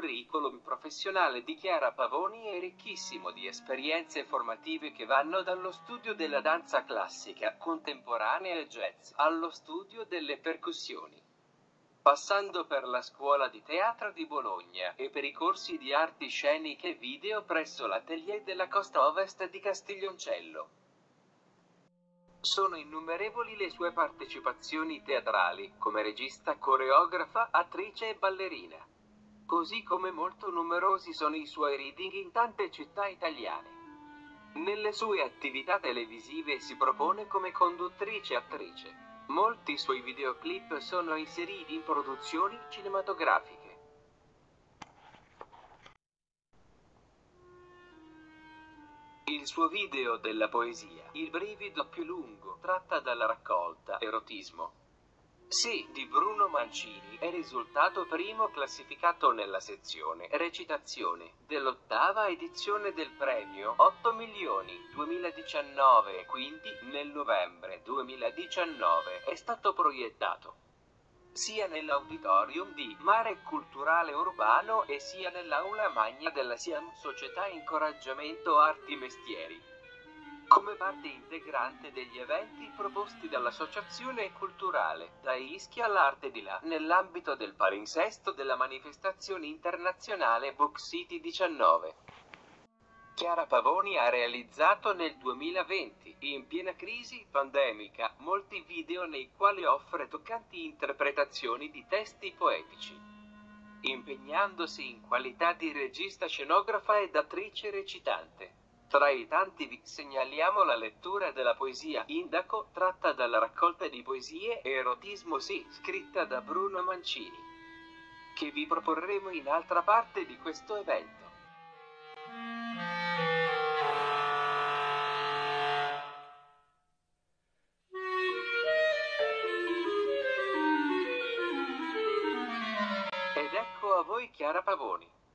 curriculum professionale di Chiara Pavoni è ricchissimo di esperienze formative che vanno dallo studio della danza classica, contemporanea e jazz, allo studio delle percussioni, passando per la scuola di teatro di Bologna e per i corsi di arti sceniche e video presso l'atelier della Costa Ovest di Castiglioncello. Sono innumerevoli le sue partecipazioni teatrali, come regista, coreografa, attrice e ballerina. Così come molto numerosi sono i suoi reading in tante città italiane. Nelle sue attività televisive si propone come conduttrice e attrice. Molti suoi videoclip sono inseriti in produzioni cinematografiche. Il suo video della poesia, il brivido più lungo, tratta dalla raccolta Erotismo, sì, di Bruno Mancini, è risultato primo classificato nella sezione recitazione dell'ottava edizione del premio 8.000.000 2019, quindi nel novembre 2019 è stato proiettato sia nell'auditorium di Mare Culturale Urbano e sia nell'aula magna della Siam Società Incoraggiamento Arti Mestieri, come parte integrante degli eventi proposti dall'Associazione Culturale da Ischia all'Arte di là, nell'ambito del palinsesto della manifestazione internazionale Book City 19. Chiara Pavoni ha realizzato nel 2020, in piena crisi pandemica, molti video nei quali offre toccanti interpretazioni di testi poetici, impegnandosi in qualità di regista, scenografa ed attrice recitante. Tra i tanti vi segnaliamo la lettura della poesia Indaco, tratta dalla raccolta di poesie Erotismo, sì, scritta da Bruno Mancini, che vi proporremo in altra parte di questo evento. Ed ecco a voi Chiara Pavoni.